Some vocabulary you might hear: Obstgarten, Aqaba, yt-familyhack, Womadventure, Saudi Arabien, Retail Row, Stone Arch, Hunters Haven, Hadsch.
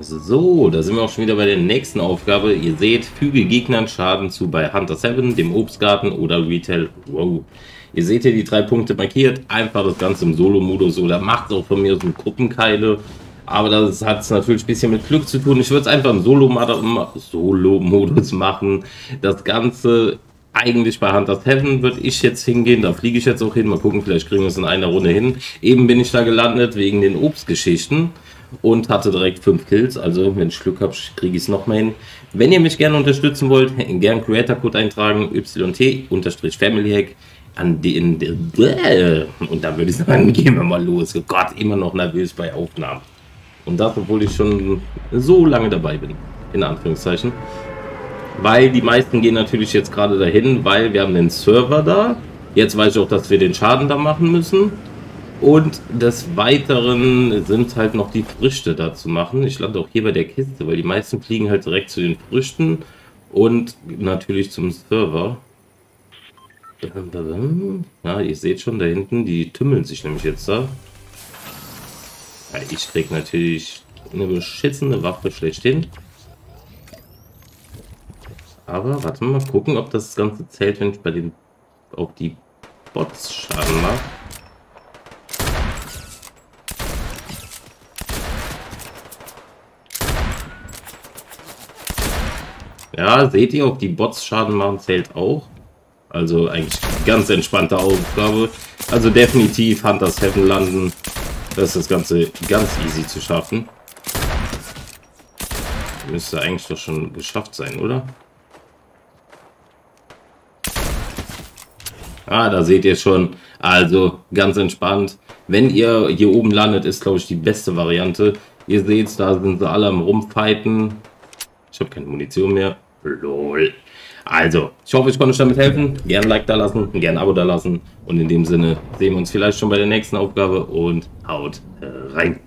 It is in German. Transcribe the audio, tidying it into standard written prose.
So, da sind wir auch schon wieder bei der nächsten Aufgabe. Ihr seht, füge Gegnern Schaden zu bei Hunters Haven, dem Obstgarten oder Retail Row. Ihr seht hier die 3 Punkte markiert. Einfach das Ganze im Solo-Modus oder macht es auch von mir aus mit Gruppenkeile. Aber das hat es natürlich ein bisschen mit Glück zu tun. Ich würde es einfach im Solo-Modus machen. Das Ganze eigentlich bei Hunters Haven würde ich jetzt hingehen. Da fliege ich jetzt auch hin. Mal gucken, vielleicht kriegen wir es in einer Runde hin. Eben bin ich da gelandet wegen den Obstgeschichten. Und hatte direkt 5 Kills, also wenn ich Glück habe, kriege ich es nochmal hin. Wenn ihr mich gerne unterstützen wollt, gern Creator-Code eintragen, yt-familyhack. Und dann würde ich sagen, gehen wir mal los. Oh Gott, immer noch nervös bei Aufnahmen. Und das, obwohl ich schon so lange dabei bin, in Anführungszeichen. Weil die meisten gehen natürlich jetzt gerade dahin, weil wir haben den Server da. Jetzt weiß ich auch, dass wir den Schaden da machen müssen. Und des Weiteren sind halt noch die Früchte da zu machen. Ich lande auch hier bei der Kiste, weil die meisten fliegen halt direkt zu den Früchten und natürlich zum Server. Ja, ihr seht schon da hinten, die tümmeln sich nämlich jetzt da. Ja, ich krieg natürlich eine beschissene Waffe schlechthin. Aber warte mal, gucken, ob das Ganze zählt, wenn ich bei den auf die Bots Schaden mache. Ja, seht ihr, ob die Bots Schaden machen, zählt auch. Also eigentlich ganz entspannte Aufgabe. Also definitiv Hunters Haven landen. Das ist das Ganze ganz easy zu schaffen. Müsste eigentlich doch schon geschafft sein, oder? Ah, da seht ihr schon. Also ganz entspannt. Wenn ihr hier oben landet, ist glaube ich die beste Variante. Ihr seht, da sind sie alle am Rumfighten. Ich habe keine Munition mehr. Lol. Also, ich hoffe, ich konnte euch damit helfen. Gerne ein Like da lassen, gerne ein Abo da lassen. Und in dem Sinne sehen wir uns vielleicht schon bei der nächsten Aufgabe und haut rein.